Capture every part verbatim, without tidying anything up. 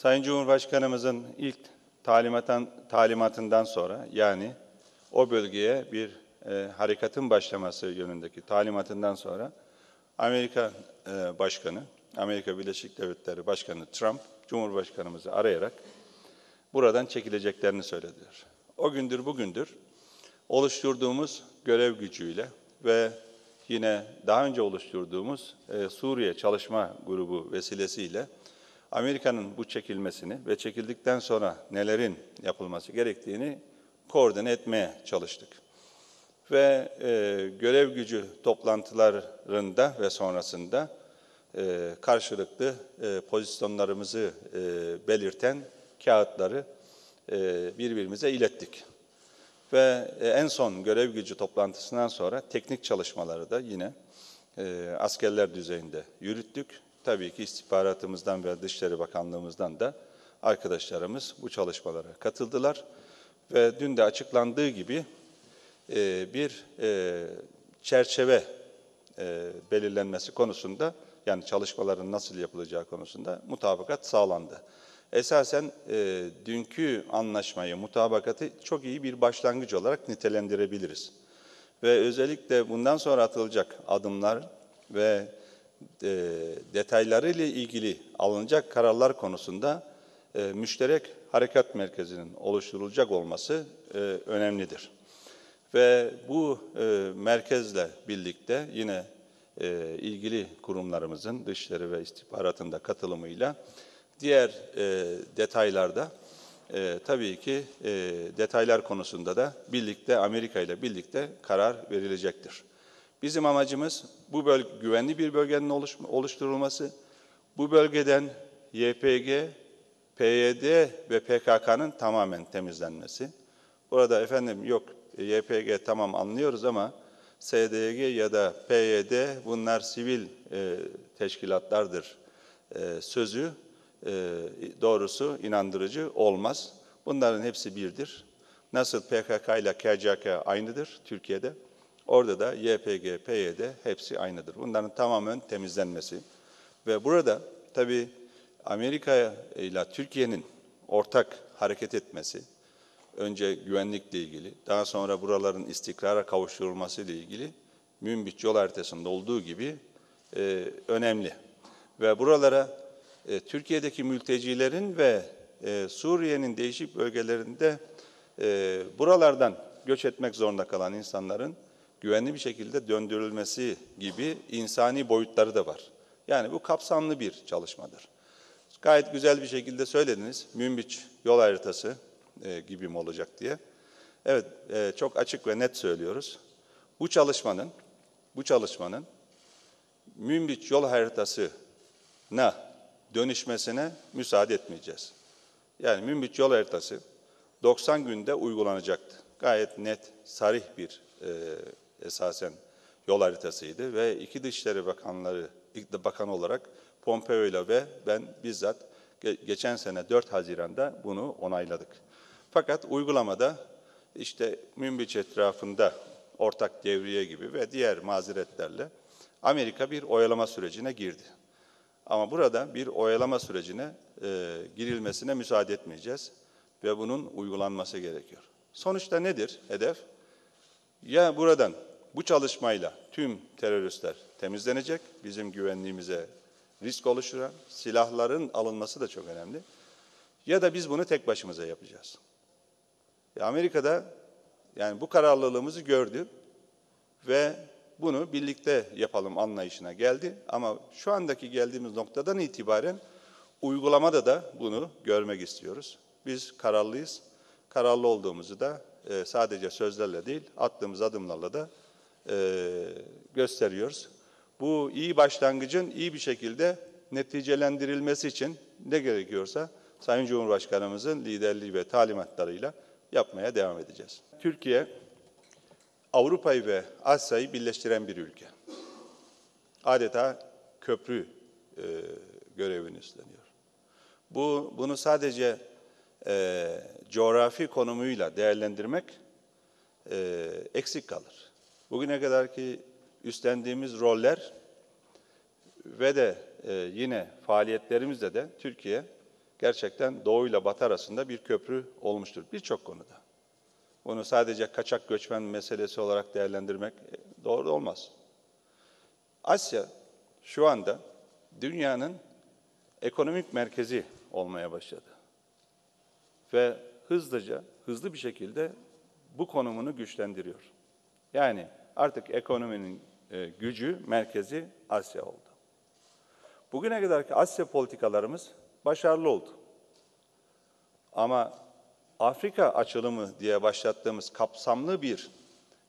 Sayın Cumhurbaşkanımızın ilk talimatından sonra, yani o bölgeye bir e, harekatın başlaması yönündeki talimatından sonra Amerika e, Başkanı, Amerika Birleşik Devletleri Başkanı Trump, Cumhurbaşkanımızı arayarak buradan çekileceklerini söylediler. O gündür bugündür oluşturduğumuz görev gücüyle ve yine daha önce oluşturduğumuz e, Suriye Çalışma Grubu vesilesiyle Amerika'nın bu çekilmesini ve çekildikten sonra nelerin yapılması gerektiğini koordine etmeye çalıştık. Ve e, görev gücü toplantılarında ve sonrasında e, karşılıklı e, pozisyonlarımızı e, belirten kağıtları e, birbirimize ilettik. Ve e, en son görev gücü toplantısından sonra teknik çalışmaları da yine e, askerler düzeyinde yürüttük. Tabii ki istihbaratımızdan ve Dışişleri Bakanlığımızdan da arkadaşlarımız bu çalışmalara katıldılar. Ve dün de açıklandığı gibi e, bir e, çerçeve e, belirlenmesi konusunda, yani çalışmaların nasıl yapılacağı konusunda mutabakat sağlandı. Esasen e, dünkü anlaşmayı, mutabakatı çok iyi bir başlangıç olarak nitelendirebiliriz. Ve özellikle bundan sonra atılacak adımlar ve e, detaylarıyla ilgili alınacak kararlar konusunda e, müşterek harekat merkezinin oluşturulacak olması e, önemlidir. Ve bu e, merkezle birlikte yine e, ilgili kurumlarımızın, dışişleri ve istihbaratın da katılımıyla diğer e, detaylarda e, tabii ki e, detaylar konusunda da birlikte Amerika ile birlikte karar verilecektir. Bizim amacımız bu bölge, güvenli bir bölgenin oluş, oluşturulması, bu bölgeden Y P G, P Y D ve P K K'nın tamamen temizlenmesi. Burada efendim yok Y P G tamam anlıyoruz ama S D G ya da P Y D bunlar sivil e, teşkilatlardır e, sözü. E, doğrusu inandırıcı olmaz. Bunların hepsi birdir. Nasıl P K K ile K C K aynıdır Türkiye'de, orada da Y P G, P Y D hepsi aynıdır. Bunların tamamen temizlenmesi ve burada tabii Amerika ile Türkiye'nin ortak hareket etmesi, önce güvenlikle ilgili, daha sonra buraların istikrara kavuşturulması ile ilgili Münbiç yol haritasında olduğu gibi e, önemli. Ve buralara Türkiye'deki mültecilerin ve e, Suriye'nin değişik bölgelerinde e, buralardan göç etmek zorunda kalan insanların güvenli bir şekilde döndürülmesi gibi insani boyutları da var. Yani bu kapsamlı bir çalışmadır. Gayet güzel bir şekilde söylediniz, Münbiç yol haritası e, gibi mi olacak diye. Evet, e, çok açık ve net söylüyoruz. Bu çalışmanın, bu çalışmanın Münbiç yol haritasına dönüşmesine müsaade etmeyeceğiz. Yani Münbiç yol haritası doksan günde uygulanacaktı. Gayet net, sarih bir e, esasen yol haritasıydı ve iki Dışişleri Bakanları, ilk bakan olarak Pompeo ile ve ben bizzat ge geçen sene dört Haziran'da bunu onayladık. Fakat uygulamada işte Münbiç etrafında ortak devriye gibi ve diğer mazeretlerle Amerika bir oyalama sürecine girdi. Ama burada bir oyalama sürecine e, girilmesine müsaade etmeyeceğiz ve bunun uygulanması gerekiyor. Sonuçta nedir hedef? Ya buradan bu çalışmayla tüm teröristler temizlenecek, bizim güvenliğimize risk oluşturan silahların alınması da çok önemli. Ya da biz bunu tek başımıza yapacağız. E, Amerika'da yani bu kararlılığımızı gördü ve bunu birlikte yapalım anlayışına geldi ama şu andaki geldiğimiz noktadan itibaren uygulamada da bunu görmek istiyoruz. Biz kararlıyız. Kararlı olduğumuzu da e, sadece sözlerle değil, attığımız adımlarla da e, gösteriyoruz. Bu iyi başlangıcın iyi bir şekilde neticelendirilmesi için ne gerekiyorsa Sayın Cumhurbaşkanımızın liderliği ve talimatlarıyla yapmaya devam edeceğiz. Türkiye, Avrupa'yı ve Asya'yı birleştiren bir ülke. Adeta köprü e, görevini üstleniyor. Bu, bunu sadece e, coğrafi konumuyla değerlendirmek e, eksik kalır. Bugüne kadar ki üstlendiğimiz roller ve de e, yine faaliyetlerimizde de Türkiye gerçekten Doğu ile Batı arasında bir köprü olmuştur birçok konuda. Bunu sadece kaçak göçmen meselesi olarak değerlendirmek doğru olmaz. Asya şu anda dünyanın ekonomik merkezi olmaya başladı. Ve hızlıca, hızlı bir şekilde bu konumunu güçlendiriyor. Yani artık ekonominin gücü, merkezi Asya oldu. Bugüne kadarki Asya politikalarımız başarılı oldu. Ama Afrika açılımı diye başlattığımız kapsamlı bir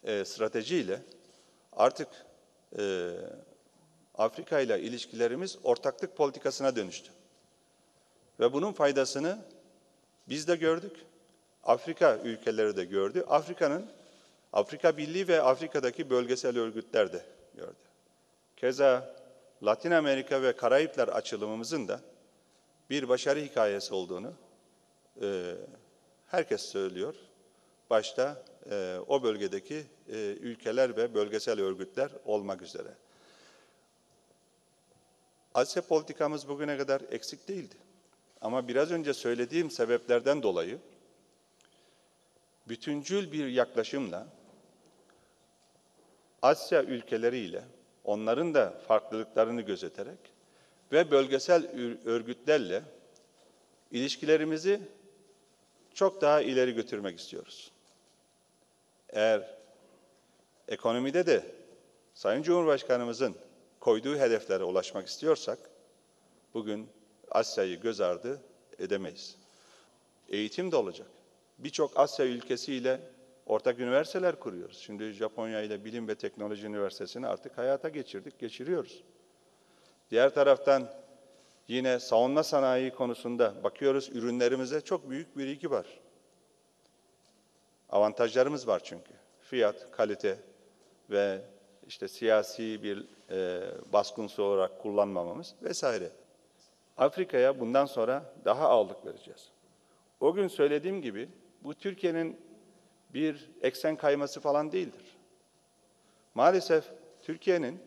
e, stratejiyle artık e, Afrika ile ilişkilerimiz ortaklık politikasına dönüştü. Ve bunun faydasını biz de gördük, Afrika ülkeleri de gördü, Afrika'nın Afrika Birliği ve Afrika'daki bölgesel örgütler de gördü. Keza Latin Amerika ve Karayipler açılımımızın da bir başarı hikayesi olduğunu e, herkes söylüyor. Başta e, o bölgedeki e, ülkeler ve bölgesel örgütler olmak üzere. Asya politikamız bugüne kadar eksik değildi. Ama biraz önce söylediğim sebeplerden dolayı bütüncül bir yaklaşımla Asya ülkeleriyle onların da farklılıklarını gözeterek ve bölgesel örgütlerle ilişkilerimizi çok daha ileri götürmek istiyoruz. Eğer ekonomide de Sayın Cumhurbaşkanımızın koyduğu hedeflere ulaşmak istiyorsak bugün Asya'yı göz ardı edemeyiz. Eğitim de olacak. Birçok Asya ülkesiyle ortak üniversiteler kuruyoruz. Şimdi Japonya ile Bilim ve Teknoloji Üniversitesi'ni artık hayata geçirdik, geçiriyoruz. Diğer taraftan yine savunma sanayi konusunda bakıyoruz, ürünlerimize çok büyük bir ilgi var. Avantajlarımız var çünkü. Fiyat, kalite ve işte siyasi bir e, baskınsı olarak kullanmamamız vesaire. Afrika'ya bundan sonra daha ağırlık vereceğiz. O gün söylediğim gibi bu Türkiye'nin bir eksen kayması falan değildir. Maalesef Türkiye'nin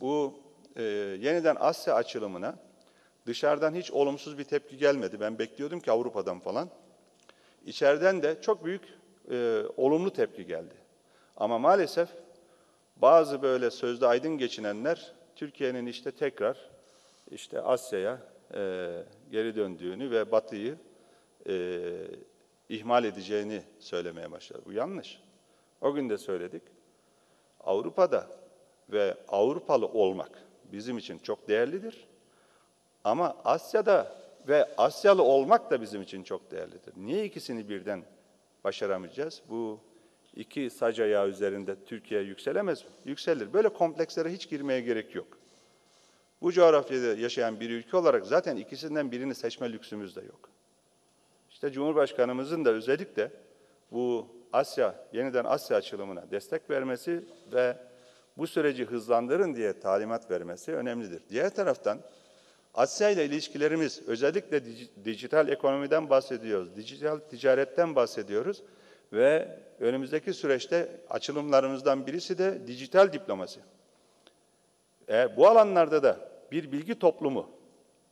bu e, yeniden Asya açılımına dışarıdan hiç olumsuz bir tepki gelmedi. Ben bekliyordum ki Avrupa'dan falan. İçeriden de çok büyük e, olumlu tepki geldi. Ama maalesef bazı böyle sözde aydın geçinenler Türkiye'nin işte tekrar işte Asya'ya e, geri döndüğünü ve Batı'yı e, ihmal edeceğini söylemeye başladı. Bu yanlış. O gün de söyledik. Avrupa'da ve Avrupalı olmak bizim için çok değerlidir. Ama Asya'da ve Asyalı olmak da bizim için çok değerlidir. Niye ikisini birden başaramayacağız? Bu iki sac ayağı üzerinde Türkiye yükselemez mi? Yükselir. Böyle komplekslere hiç girmeye gerek yok. Bu coğrafyada yaşayan bir ülke olarak zaten ikisinden birini seçme lüksümüz de yok. İşte Cumhurbaşkanımızın da özellikle bu Asya, yeniden Asya açılımına destek vermesi ve bu süreci hızlandırın diye talimat vermesi önemlidir. Diğer taraftan Asya ile ilişkilerimiz, özellikle dijital ekonomiden bahsediyoruz, dijital ticaretten bahsediyoruz ve önümüzdeki süreçte açılımlarımızdan birisi de dijital diplomasi. Eğer bu alanlarda da bir bilgi toplumu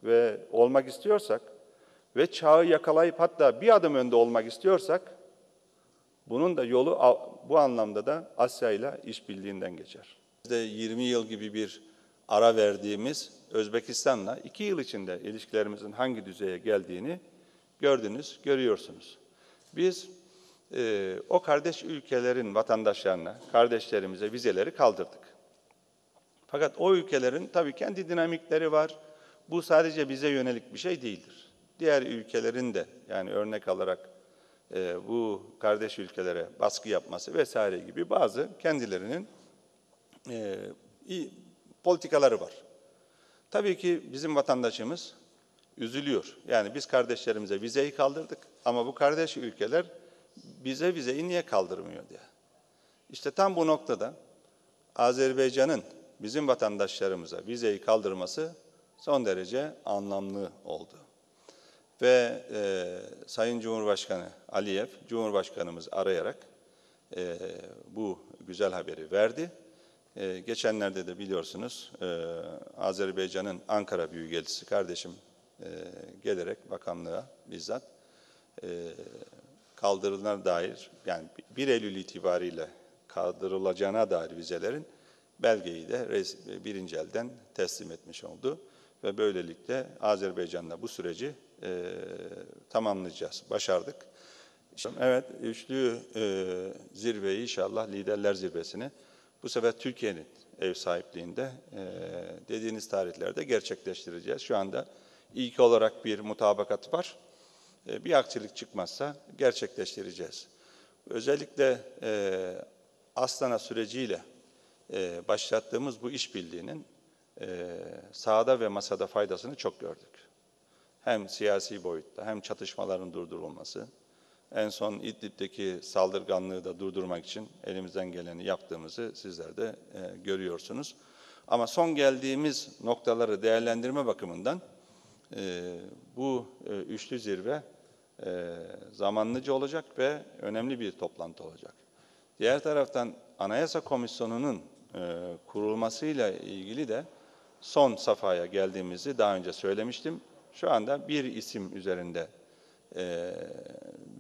ve olmak istiyorsak ve çağı yakalayıp hatta bir adım önde olmak istiyorsak bunun da yolu bu anlamda da Asya ile işbirliğinden geçer. Biz de yirmi yıl gibi bir ara verdiğimiz Özbekistan'la iki yıl içinde ilişkilerimizin hangi düzeye geldiğini gördünüz, görüyorsunuz. Biz e, o kardeş ülkelerin vatandaşlarına, kardeşlerimize vizeleri kaldırdık. Fakat o ülkelerin tabii kendi dinamikleri var. Bu sadece bize yönelik bir şey değildir. Diğer ülkelerin de yani örnek alarak e, bu kardeş ülkelere baskı yapması vesaire gibi bazı kendilerinin e, iyi, politikaları var. Tabii ki bizim vatandaşımız üzülüyor. Yani biz kardeşlerimize vizeyi kaldırdık ama bu kardeş ülkeler bize vizeyi niye kaldırmıyor diye. İşte tam bu noktada Azerbaycan'ın bizim vatandaşlarımıza vizeyi kaldırması son derece anlamlı oldu. Ve e, Sayın Cumhurbaşkanı Aliyev, Cumhurbaşkanımız arayarak e, bu güzel haberi verdi. Ee, geçenlerde de biliyorsunuz e, Azerbaycan'ın Ankara Büyükelçisi kardeşim e, gelerek bakanlığa bizzat e, kaldırılana dair, yani bir Eylül itibariyle kaldırılacağına dair vizelerin belgeyi de birinci elden teslim etmiş oldu. Ve böylelikle Azerbaycan'la bu süreci e, tamamlayacağız. Başardık. Evet, üçlü e, zirveyi inşallah, liderler zirvesini bu sefer Türkiye'nin ev sahipliğinde e, dediğiniz tarihlerde gerçekleştireceğiz. Şu anda ilk olarak bir mutabakat var. E, bir aksilik çıkmazsa gerçekleştireceğiz. Özellikle e, Astana süreciyle e, başlattığımız bu işbirliğinin e, sahada ve masada faydasını çok gördük. Hem siyasi boyutta hem çatışmaların durdurulması. En son İdlib'deki saldırganlığı da durdurmak için elimizden geleni yaptığımızı sizler de e, görüyorsunuz. Ama son geldiğimiz noktaları değerlendirme bakımından e, bu e, üçlü zirve e, zamanlıca olacak ve önemli bir toplantı olacak. Diğer taraftan Anayasa Komisyonu'nun e, kurulmasıyla ilgili de son safhaya geldiğimizi daha önce söylemiştim. Şu anda bir isim üzerinde Ee,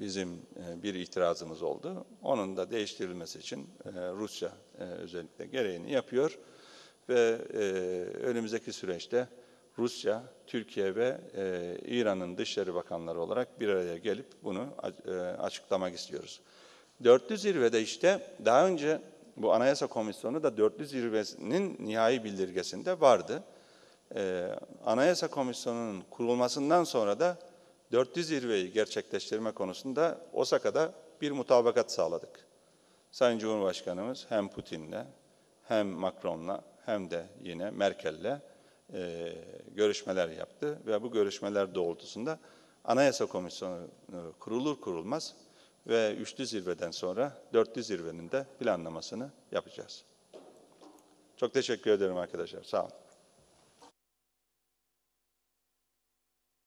bizim e, bir itirazımız oldu. Onun da değiştirilmesi için e, Rusya e, özellikle gereğini yapıyor ve e, önümüzdeki süreçte Rusya, Türkiye ve e, İran'ın Dışişleri Bakanları olarak bir araya gelip bunu e, açıklamak istiyoruz. Dörtlü zirvede işte daha önce bu Anayasa Komisyonu da dörtlü zirvesinin nihai bildirgesinde vardı. E, Anayasa Komisyonu'nun kurulmasından sonra da dörtlü zirveyi gerçekleştirme konusunda Osaka'da bir mutabakat sağladık. Sayın Cumhurbaşkanımız hem Putin'le hem Macron'la hem de yine Merkel'le e, görüşmeler yaptı ve bu görüşmeler doğrultusunda Anayasa Komisyonu kurulur kurulmaz ve üçlü zirveden sonra dörtlü zirvenin de planlamasını yapacağız. Çok teşekkür ederim arkadaşlar. Sağ olun.